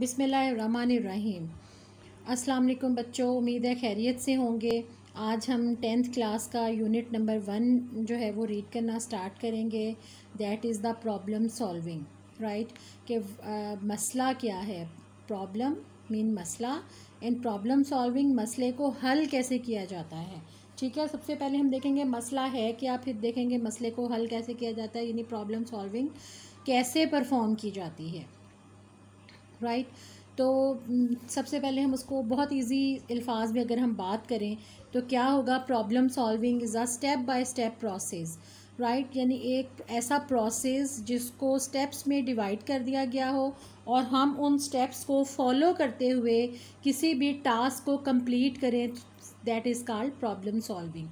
बिस्मिल्लाहिर्रहमानिर्रहीम। अस्सलाम वालेकुम बच्चों, उम्मीद है खैरियत से होंगे। आज हम 10th क्लास का यूनिट नंबर 1 जो है वो रीड करना स्टार्ट करेंगे। That is the problem solving, right. कि मसला क्या है, प्रॉब्लम मीन मसला, एंड प्रॉब्लम सॉल्विंग मसले को हल कैसे किया जाता है। ठीक है, सबसे पहले हम देखेंगे मसला है क्या, फिर देखेंगे मसले को हल कैसे किया जाता है, यानी प्रॉब्लम सॉल्विंग कैसे परफॉर्म की जाती है, राइट। तो सबसे पहले हम उसको बहुत इजी अल्फाज में अगर हम बात करें तो क्या होगा, problem solving is a step by step process, right. यानी एक ऐसा प्रोसेस जिसको स्टेप्स में डिवाइड कर दिया गया हो और हम उन स्टेप्स को फॉलो करते हुए किसी भी टास्क को कंप्लीट करें, that is called problem solving.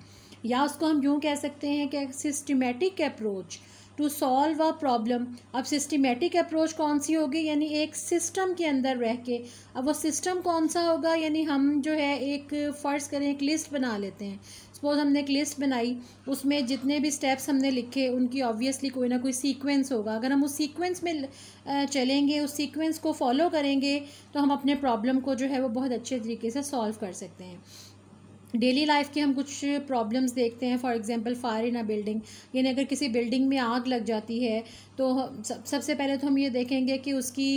या उसको हम यूँ कह सकते हैं कि systematic approach to solve a problem. अब सिस्टमेटिक अप्रोच कौन सी होगी, यानी एक सिस्टम के अंदर रह के। अब वो सिस्टम कौन सा होगा, यानी हम जो है एक फ़र्ज़ करें एक लिस्ट बना लेते हैं। सपोज़ हमने एक लिस्ट बनाई, उसमें जितने भी स्टेप्स हमने लिखे उनकी ऑब्वियसली कोई ना कोई सीक्वेंस होगा। अगर हम उस सीक्वेंस में चलेंगे, उस सीक्वेंस को फॉलो करेंगे तो हम अपने प्रॉब्लम को जो है वो बहुत अच्छे तरीके से सॉल्व कर सकते हैं। डेली लाइफ के हम कुछ प्रॉब्लम्स देखते हैं, for example fire in a building, यानी अगर किसी बिल्डिंग में आग लग जाती है तो सबसे पहले तो हम ये देखेंगे कि उसकी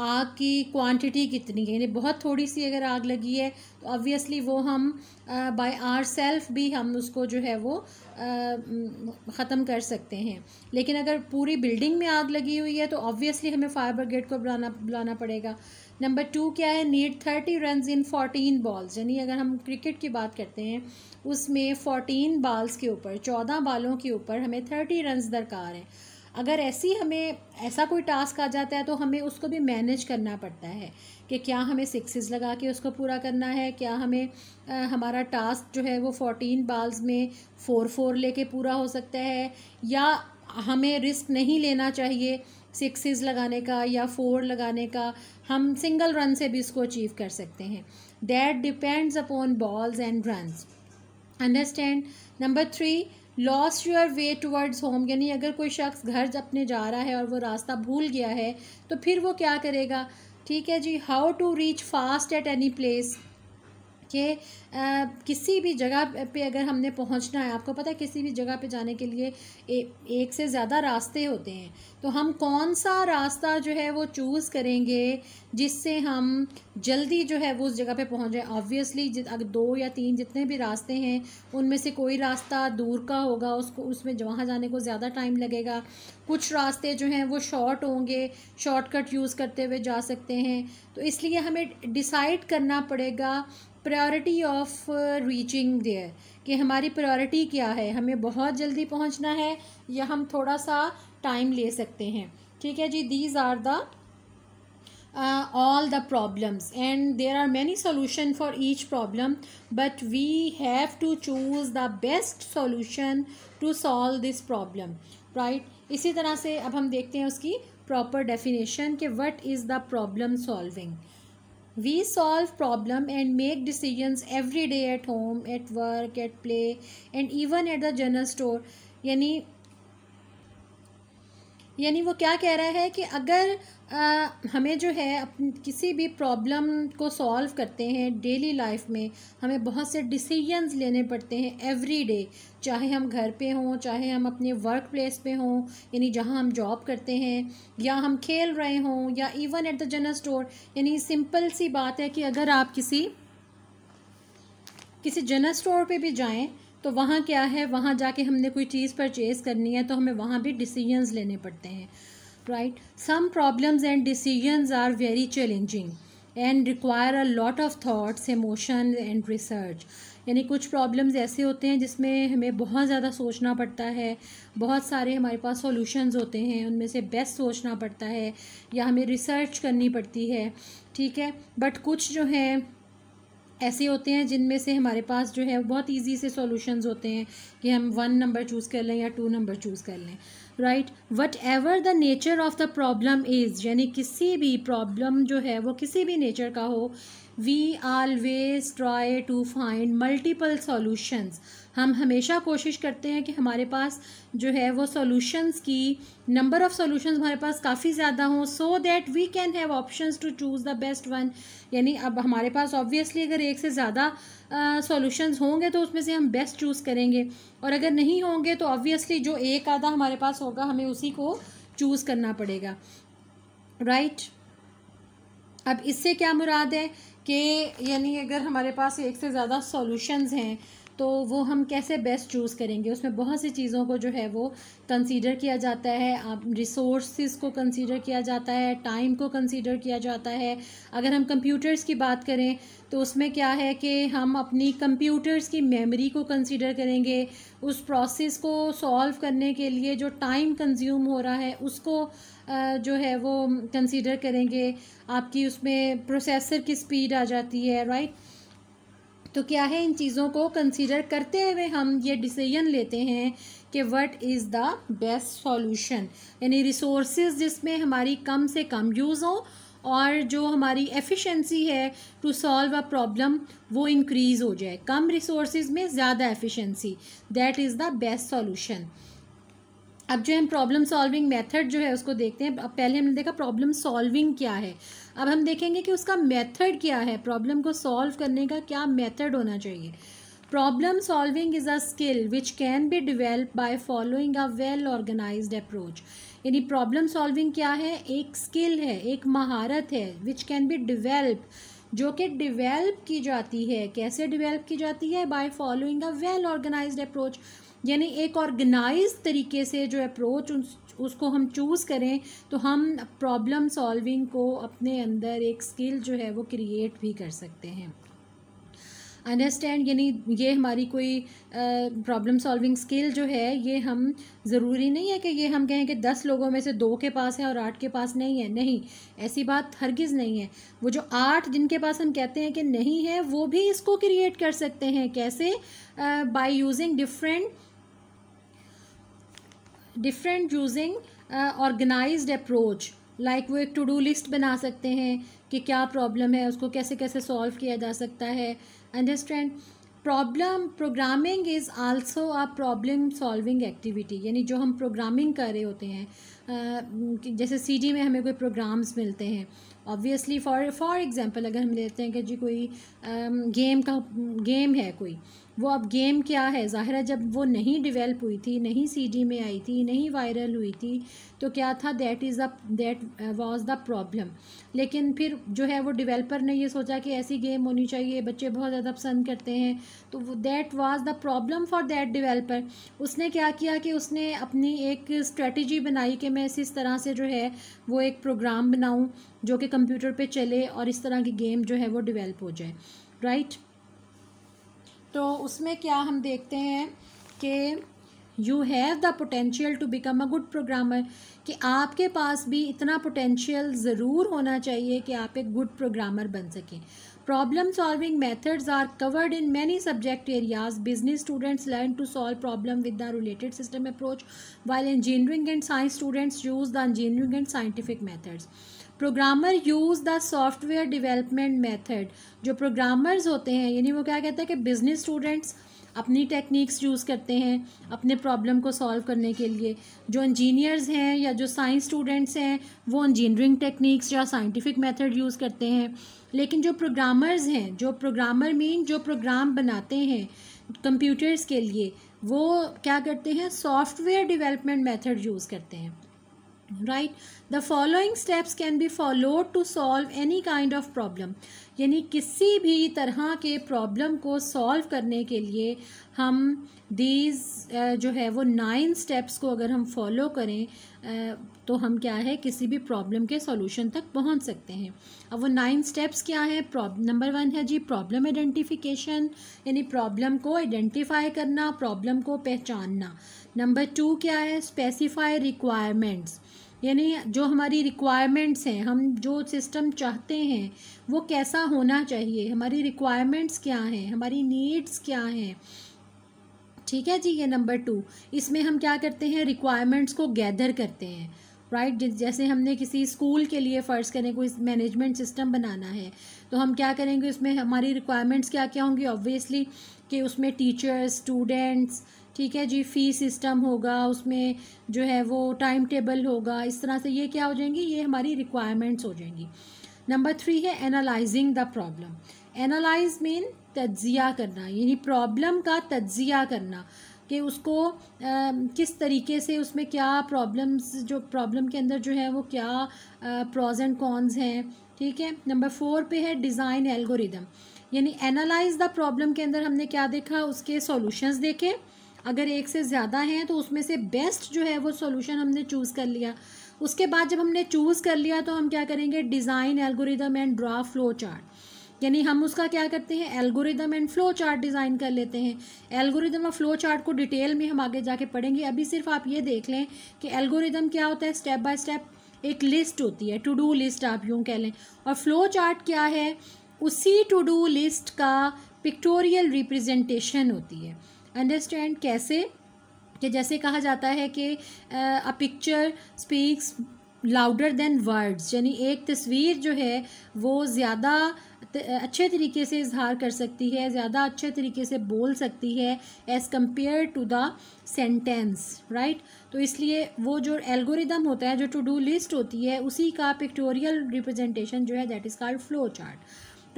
आग की क्वांटिटी कितनी है, यानी बहुत थोड़ी सी अगर आग लगी है तो ऑब्वियसली वो हम बाय आवर सेल्फ भी हम उसको जो है वो ख़त्म कर सकते हैं। लेकिन अगर पूरी बिल्डिंग में आग लगी हुई है तो ऑब्वियसली हमें फायर ब्रिगेड को बुलाना पड़ेगा। नंबर 2 क्या है, नीड 30 रन्स इन 14 बॉल्स, यानी अगर हम क्रिकेट की बात करते हैं उसमें 14 बॉल्स के ऊपर, 14 बालों के ऊपर हमें 30 रन्स दरकार हैं। अगर ऐसा कोई टास्क आ जाता है तो हमें उसको भी मैनेज करना पड़ता है कि क्या हमें सिक्सेस लगा के उसको पूरा करना है, क्या हमें हमारा टास्क जो है वो 14 बॉल्स में 4-4 लेके पूरा हो सकता है, या हमें रिस्क नहीं लेना चाहिए सिक्सेस लगाने का या 4 लगाने का, हम सिंगल रन से भी इसको अचीव कर सकते हैं। That depends upon balls and runs, understand. Number 3 lost your way towards home, यानी अगर कोई शख्स घर अपने जा रहा है और वो रास्ता भूल गया है तो फिर वो क्या करेगा। ठीक है जी, how to reach fast at any place, कि किसी भी जगह पे अगर हमने पहुंचना है, आपको पता है किसी भी जगह पे जाने के लिए एक से ज़्यादा रास्ते होते हैं, तो हम कौन सा रास्ता जो है वो चूज़ करेंगे जिससे हम जल्दी जो है वो उस जगह पे पहुंच जाए। ऑब्वियसली अगर 2 या 3 जितने भी रास्ते हैं उनमें से कोई रास्ता दूर का होगा, उसको उसमें वहाँ जाने को ज़्यादा टाइम लगेगा। कुछ रास्ते जो हैं वो शॉर्ट होंगे, शॉर्टकट यूज़ करते हुए जा सकते हैं। तो इसलिए हमें डिसाइड करना पड़ेगा प्रायोरिटी ऑफ रीचिंग देयर, कि हमारी प्रायोरिटी क्या है, हमें बहुत जल्दी पहुंचना है या हम थोड़ा सा टाइम ले सकते हैं। ठीक है जी, these are the all the problems and there are many solution for each problem, but we have to choose the best solution to solve this problem, right। इसी तरह से अब हम देखते हैं उसकी proper definition कि what is the problem solving। We solve problem and make decisions every day at home, at work, at play and even at the general store। यानी वो क्या कह रहा है कि अगर हमें जो है किसी भी प्रॉब्लम को सॉल्व करते हैं डेली लाइफ में, हमें बहुत से डिसीजंस लेने पड़ते हैं एवरी डे, चाहे हम घर पे हों, चाहे हम अपने वर्क प्लेस पे हों, यानी जहां हम जॉब करते हैं, या हम खेल रहे हों, या even at the general store. यानी सिंपल सी बात है कि अगर आप किसी जनरल स्टोर पे भी जाएं तो वहाँ क्या है, वहाँ जाके हमने कोई चीज़ परचेज़ करनी है तो हमें वहाँ भी डिसीजंस लेने पड़ते हैं, right. Some problems and decisions are very challenging and require a lot of thoughts, emotion and research. यानी कुछ प्रॉब्लम्स ऐसे होते हैं जिसमें हमें बहुत ज़्यादा सोचना पड़ता है, बहुत सारे हमारे पास सॉल्यूशंस होते हैं, उनमें से बेस्ट सोचना पड़ता है या हमें रिसर्च करनी पड़ती है, ठीक है। बट कुछ जो हैं ऐसे होते हैं जिनमें से हमारे पास जो है बहुत इजी से सॉल्यूशंस होते हैं कि हम 1 नंबर चूज़ कर लें या 2 नंबर चूज़ कर लें। Right, whatever the nature of the problem is, यानी किसी भी प्रॉब्लम जो है वो किसी भी नेचर का हो, we always try to find multiple solutions, हम हमेशा कोशिश करते हैं कि हमारे पास जो है वो सॉल्यूशंस की नंबर ऑफ़ सॉल्यूशंस हमारे पास काफ़ी ज़्यादा हों, so that we can have options to choose the best one. यानी अब हमारे पास ऑब्वियसली अगर एक से ज़्यादा सॉल्यूशंस होंगे तो उसमें से हम बेस्ट चूज़ करेंगे, और अगर नहीं होंगे तो ऑब्वियसली जो एक आधा हमारे पास होगा हमें उसी को चूज़ करना पड़ेगा। राइट, अब इससे क्या मुराद है कि यानी अगर हमारे पास एक से ज़्यादा सॉल्यूशंस हैं तो वो हम कैसे बेस्ट चूज़ करेंगे, उसमें बहुत सी चीज़ों को जो है वो कंसीडर किया जाता है। आप रिसोर्सेस को कंसीडर किया जाता है, टाइम को कंसीडर किया जाता है। अगर हम कंप्यूटर्स की बात करें तो उसमें क्या है कि हम अपनी कंप्यूटर्स की मेमोरी को कंसीडर करेंगे, उस प्रोसेस को सॉल्व करने के लिए जो टाइम कंज्यूम हो रहा है उसको जो है वो कंसीडर करेंगे। आपकी उसमें प्रोसेसर की स्पीड आ जाती है। राइट, तो क्या है, इन चीज़ों को कंसीडर करते हुए हम ये डिसीजन लेते हैं कि what is the best solution. यानी रिसोर्सेज जिसमें हमारी कम से कम यूज़ हो और जो हमारी एफिशिएंसी है टू सॉल्व अ प्रॉब्लम वो इंक्रीज़ हो जाए, कम रिसोर्सेज में ज़्यादा efficiency, that is the best solution. अब जो हम प्रॉब्लम सॉल्विंग मेथड जो है उसको देखते हैं। अब पहले हमने देखा प्रॉब्लम सॉल्विंग क्या है, अब हम देखेंगे कि उसका मेथड क्या है, प्रॉब्लम को सॉल्व करने का क्या मेथड होना चाहिए। Problem solving is a skill which can be develop by following a well organised approach. यानी प्रॉब्लम सॉल्विंग क्या है, एक स्किल है, एक महारत है, विच कैन बी डिवेल्प, जो कि डिवेल्प की जाती है। कैसे डिवेल्प की जाती है? By following a well organised approach, यानी एक ऑर्गेनाइज तरीके से जो अप्रोच उसको हम चूज़ करें तो हम प्रॉब्लम सॉल्विंग को अपने अंदर एक स्किल जो है वो क्रिएट भी कर सकते हैं। अंडरस्टैंड, यानी ये हमारी कोई प्रॉब्लम सॉल्विंग स्किल जो है ये हम ज़रूरी नहीं है कि ये हम कहें कि 10 लोगों में से 2 के पास है और 8 के पास नहीं है। नहीं, ऐसी बात हरगिज़ नहीं है। वो जो 8 जिनके पास हम कहते हैं कि नहीं है वो भी इसको क्रिएट कर सकते हैं। कैसे? By using different using organised approach, like वो एक टू डू लिस्ट बना सकते हैं कि क्या प्रॉब्लम है, उसको कैसे कैसे सॉल्व किया जा सकता है। Understand, problem programming is also a problem solving activity. यानी जो हम प्रोग्रामिंग कर रहे होते हैं, जैसे सीडी में हमें कोई प्रोग्राम्स मिलते हैं, ऑब्वियसली फॉर एग्जांपल अगर हम लेते हैं कि जी कोई गेम है कोई, वो अब गेम क्या है, ज़ाहिर है जब वो नहीं डिवेल्प हुई थी, नहीं सीडी में आई थी, नहीं वायरल हुई थी, तो क्या था, दैट वाज द प्रॉब्लम। लेकिन फिर जो है वो डिवेल्पर ने ये सोचा कि ऐसी गेम होनी चाहिए, बच्चे बहुत ज़्यादा पसंद करते हैं, तो that was the problem for that developer. उसने क्या किया कि उसने अपनी एक स्ट्रेटजी बनाई कि मैं इस तरह से जो है वो एक प्रोग्राम बनाऊँ जो कि कंप्यूटर पर चले और इस तरह की गेम जो है वो डिवेल्प हो जाए। राइट, तो उसमें क्या हम देखते हैं कि you have the potential to become a good programmer, कि आपके पास भी इतना पोटेंशियल ज़रूर होना चाहिए कि आप एक गुड प्रोग्रामर बन सकें। Problem solving methods are covered in many subject areas. Business students learn to solve problem with the related system approach, while engineering and science students use the engineering and scientific methods. Programmer use the software development method. जो programmers होते हैं यानी वो क्या कहते हैं कि business students अपनी टेक्निक्स यूज़ करते हैं अपने प्रॉब्लम को सॉल्व करने के लिए, जो इंजीनियर्स हैं या जो साइंस स्टूडेंट्स हैं वो इंजीनियरिंग टेक्निक्स या साइंटिफिक मेथड यूज़ करते हैं। लेकिन जो प्रोग्रामर्स हैं, जो प्रोग्रामर मीन जो प्रोग्राम बनाते हैं कंप्यूटर्स के लिए, वो क्या करते हैं, सॉफ्टवेयर डेवलपमेंट मेथड यूज़ करते हैं। Right, the following steps can be followed to solve any kind of problem. यानी किसी भी तरह के प्रॉब्लम को सॉल्व करने के लिए हम दीज जो है वो 9 स्टेप्स को अगर हम फॉलो करें तो हम क्या है किसी भी प्रॉब्लम के सॉल्यूशन तक पहुंच सकते हैं। अब वो 9 स्टेप्स क्या हैं? नंबर 1 है जी प्रॉब्लम आइडेंटिफिकेशन, यानी प्रॉब्लम को आइडेंटिफाई करना, प्रॉब्लम को पहचानना। नंबर 2 क्या है? स्पेसिफाई रिक्वायरमेंट्स, यानी जो हमारी रिक्वायरमेंट्स हैं, हम जो सिस्टम चाहते हैं वो कैसा होना चाहिए, हमारी रिक्वायरमेंट्स क्या हैं, हमारी नीड्स क्या हैं, ठीक है जी। ये नंबर 2, इसमें हम क्या करते हैं, रिक्वायरमेंट्स को गैदर करते हैं, राइट। जैसे हमने किसी स्कूल के लिए फ़र्ज़ करें कोई मैनेजमेंट सिस्टम बनाना है, तो हम क्या करेंगे, उसमें हमारी रिक्वायरमेंट्स क्या क्या होंगी, ऑब्वियसली कि उसमें टीचर्स, स्टूडेंट्स, ठीक है जी, फ़ी सिस्टम होगा, उसमें जो है वो टाइम टेबल होगा, इस तरह से ये क्या हो जाएंगी, ये हमारी रिक्वायरमेंट्स हो जाएंगी। नंबर 3 है analysing the problem. Analyse mean तज्जिया करना, यानी प्रॉब्लम का तज्जिया करना कि उसको किस तरीके से, उसमें क्या प्रॉब्लम्स, जो प्रॉब्लम के अंदर जो है वो क्या प्रोज एंड कॉन्स हैं, ठीक है। नंबर 4 पे है डिज़ाइन एल्गोरिदम, यानी एनालाइज द प्रॉब्लम के अंदर हमने क्या देखा, उसके सॉल्यूशंस देखे, अगर एक से ज़्यादा हैं तो उसमें से बेस्ट जो है वो सॉल्यूशन हमने चूज़ कर लिया। उसके बाद जब हमने चूज़ कर लिया तो हम क्या करेंगे, design algorithm and draw flow chart, यानी हम उसका क्या करते हैं, algorithm and flow chart design कर लेते हैं। एल्गोरिदम और फ्लो चार्ट को डिटेल में हम आगे जाके पढ़ेंगे, अभी सिर्फ आप ये देख लें कि एल्गोरिदम क्या होता है, स्टेप बाय स्टेप एक लिस्ट होती है, टू डू लिस्ट आप यूँ कह लें, और फ्लो चार्ट क्या है, उसी टू डू लिस्ट का पिक्टोरियल रिप्रेजेंटेशन होती है। अंडरस्टैंड कैसे, कि जैसे कहा जाता है कि a picture speaks louder than words, यानी एक तस्वीर जो है वो ज़्यादा अच्छे तरीके से इजहार कर सकती है, ज़्यादा अच्छे तरीके से बोल सकती है as compare to the sentence, right. तो इसलिए वो जो एल्गोरिदम होता है, जो टू डू लिस्ट होती है, उसी का पिक्टोरियल रिप्रेजेंटेशन जो है that is called flow chart,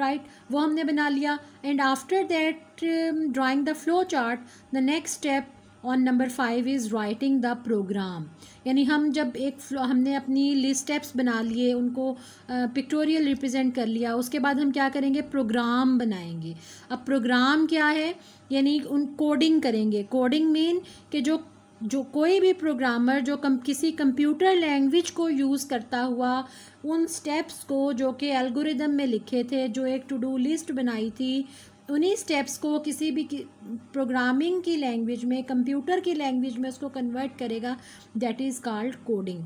right, वो हमने बना लिया। And after that drawing the flow chart, the next step on number 5 is writing the program, यानी हम जब हमने अपनी लिस्ट स्टेप्स बना लिए, उनको पिक्टोरियल रिप्रेजेंट कर लिया, उसके बाद हम क्या करेंगे, प्रोग्राम बनाएंगे। अब प्रोग्राम क्या है, यानी उन कोडिंग करेंगे। कोडिंग मीन कि जो कोई भी प्रोग्रामर जो किसी कंप्यूटर लैंग्वेज को यूज़ करता हुआ उन स्टेप्स को जो कि एल्गोरिदम में लिखे थे, जो एक टू डू लिस्ट बनाई थी, उन्हीं स्टेप्स को किसी भी प्रोग्रामिंग की लैंग्वेज में, कंप्यूटर की लैंग्वेज में उसको कन्वर्ट करेगा, that is called coding,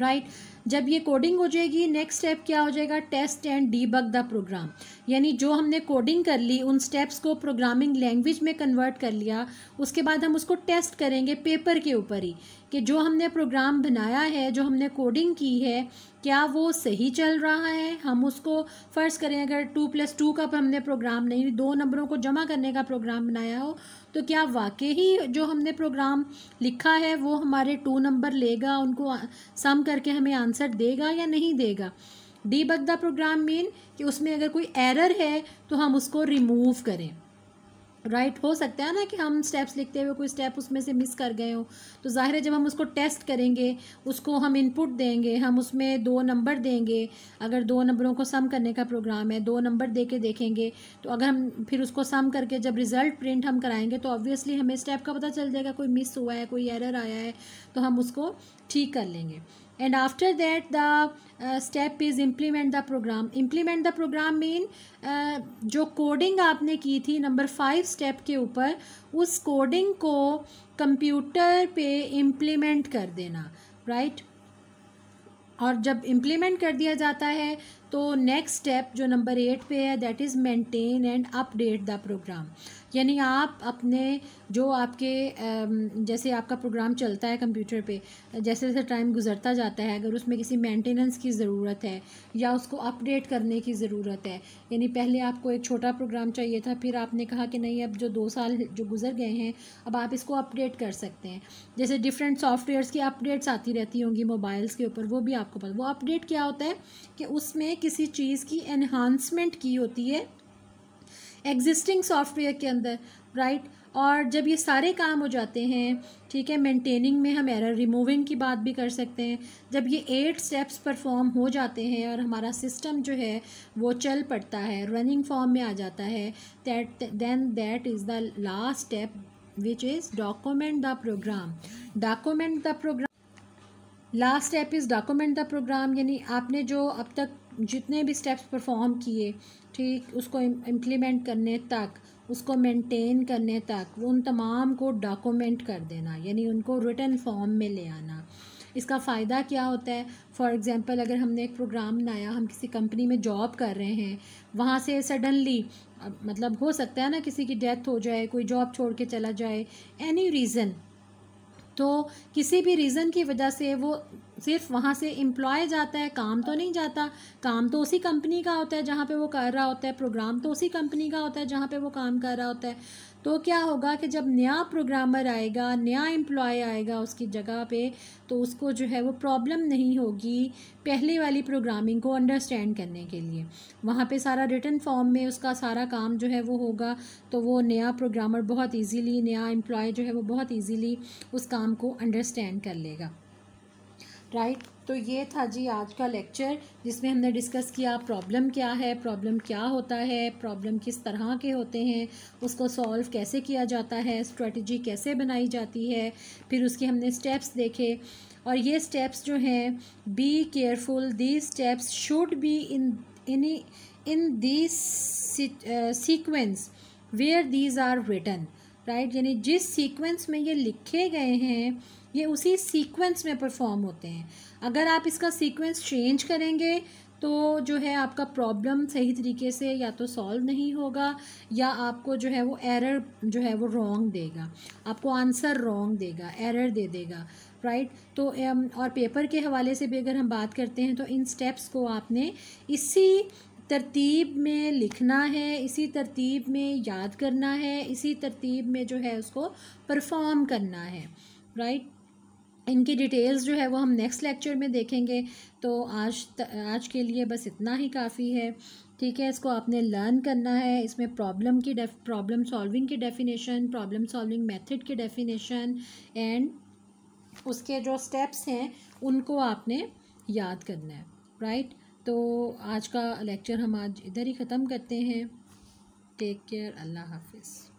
right. जब ये कोडिंग हो जाएगी, नेक्स्ट स्टेप क्या हो जाएगा, test and debug the program, यानी जो हमने कोडिंग कर ली, उन स्टेप्स को प्रोग्रामिंग लैंग्वेज में कन्वर्ट कर लिया, उसके बाद हम उसको टेस्ट करेंगे पेपर के ऊपर ही, कि जो हमने प्रोग्राम बनाया है, जो हमने कोडिंग की है, क्या वो सही चल रहा है। हम उसको फ़र्ज़ करें अगर 2+2 का हमने प्रोग्राम नहीं, 2 नंबरों को जमा करने का प्रोग्राम बनाया हो, तो क्या वाकई ही जो हमने प्रोग्राम लिखा है वो हमारे 2 नंबर लेगा, उनको सम करके हमें आंसर देगा या नहीं देगा। डीबग द प्रोग्राम मीन कि उसमें अगर कोई एरर है तो हम उसको रिमूव करें, राइट। हो सकता है ना कि हम स्टेप्स लिखते हुए कोई स्टेप उसमें से मिस कर गए हो, तो ज़ाहिर है जब हम उसको टेस्ट करेंगे, उसको हम इनपुट देंगे, हम उसमें 2 नंबर देंगे, अगर 2 नंबरों को सम करने का प्रोग्राम है, 2 नंबर दे के देखेंगे, तो अगर हम फिर उसको सम करके जब रिज़ल्ट प्रिंट हम कराएंगे तो ऑब्वियसली हमें स्टेप का पता चल जाएगा, कोई मिस हुआ है, कोई एरर आया है, तो हम उसको ठीक कर लेंगे। And after that the step is implement the program. Implement the program mean जो कोडिंग आपने की थी नंबर 5 स्टेप के ऊपर, उस कोडिंग को कंप्यूटर पे इम्प्लीमेंट कर देना, राइट। और जब इम्प्लीमेंट कर दिया जाता है तो नेक्स्ट स्टेप जो नंबर 8 पे है, that is maintain and update the program, यानी आप अपने जो आपके जैसे आपका प्रोग्राम चलता है कंप्यूटर पे, जैसे जैसे टाइम गुजरता जाता है, अगर उसमें किसी मेंटेनेंस की ज़रूरत है या उसको अपडेट करने की ज़रूरत है, यानी पहले आपको एक छोटा प्रोग्राम चाहिए था, फिर आपने कहा कि नहीं, अब जो 2 साल जो गुजर गए हैं, अब आप इसको अपडेट कर सकते हैं। जैसे डिफरेंट सॉफ्टवेयर्स की अपडेट्स आती रहती होंगी मोबाइल्स के ऊपर, वो भी आपको पता, वो अपडेट क्या होता है कि उसमें किसी चीज़ की एनहांसमेंट की होती है एग्जिस्टिंग सॉफ्टवेयर के अंदर, राइट। और जब ये सारे काम हो जाते हैं, ठीक है, मेंटेनिंग में हम एरर रिमूविंग की बात भी कर सकते हैं, जब ये 8 स्टेप्स परफॉर्म हो जाते हैं और हमारा सिस्टम जो है वो चल पड़ता है, रनिंग फॉर्म में आ जाता है, then that is the last step which is document the program. Document the program, last step is document the program, यानी आपने जो अब तक जितने भी स्टेप्स परफॉर्म किए, ठीक, उसको इम्प्लीमेंट करने तक, उसको मेंटेन करने तक, उन तमाम को डॉक्यूमेंट कर देना, यानी उनको रिटन फॉर्म में ले आना। इसका फ़ायदा क्या होता है। फ़ॉर एग्ज़ाम्पल अगर हमने एक प्रोग्राम बनाया, हम किसी कंपनी में जॉब कर रहे हैं, वहाँ से सडनली मतलब हो सकता है ना किसी की डेथ हो जाए, कोई जॉब छोड़ के चला जाए, एनी रीज़न, तो किसी भी रीज़न की वजह से वो सिर्फ वहाँ से एम्प्लॉय जाता है, काम तो नहीं जाता। काम तो उसी कंपनी का होता है जहाँ पे वो कर रहा होता है, प्रोग्राम तो उसी कंपनी का होता है जहाँ पे वो काम कर रहा होता है। तो क्या होगा कि जब नया प्रोग्रामर आएगा, नया एम्प्लॉय आएगा उसकी जगह पे, तो उसको जो है वो प्रॉब्लम नहीं होगी पहले वाली प्रोग्रामिंग को अंडरस्टैंड करने के लिए। वहाँ पे सारा रिटन फॉर्म में उसका सारा काम जो है वो होगा, तो वो नया प्रोग्रामर बहुत ईजीली, नया एम्प्लॉय जो है वो बहुत ईजीली उस काम को अंडरस्टैंड कर लेगा। राइट, तो ये था जी आज का लेक्चर, जिसमें हमने डिस्कस किया प्रॉब्लम क्या है, प्रॉब्लम क्या होता है, प्रॉब्लम किस तरह के होते हैं, उसको सॉल्व कैसे किया जाता है, स्ट्रेटजी कैसे बनाई जाती है, फिर उसके हमने स्टेप्स देखे। और ये स्टेप्स जो हैं, be careful, these steps should be in this sequence where these are written. Right, यानी जिस सीक्वेंस में ये लिखे गए हैं, ये उसी सीक्वेंस में परफॉर्म होते हैं। अगर आप इसका सीक्वेंस चेंज करेंगे तो जो है आपका प्रॉब्लम सही तरीके से या तो सॉल्व नहीं होगा, या आपको जो है वो एरर जो है वो रॉन्ग देगा, आपको आंसर रॉन्ग देगा, एरर दे देगा। राइट, तो और पेपर के हवाले से भी अगर हम बात करते हैं, तो इन स्टेप्स को आपने इसी तरतीब में लिखना है, इसी तरतीब में याद करना है, इसी तरतीब में जो है उसको परफॉर्म करना है। राइट, इनकी डिटेल्स जो है वो हम नेक्स्ट लेक्चर में देखेंगे। तो आज के लिए बस इतना ही काफ़ी है, ठीक है। इसको आपने लर्न करना है, इसमें प्रॉब्लम सॉल्विंग की डेफिनेशन, प्रॉब्लम सॉल्विंग मेथड की डेफिनेशन एंड उसके जो स्टेप्स हैं उनको आपने याद करना है। राइट, तो आज का लेक्चर हम आज इधर ही ख़त्म करते हैं। टेक केयर, अल्लाह हाफिज़।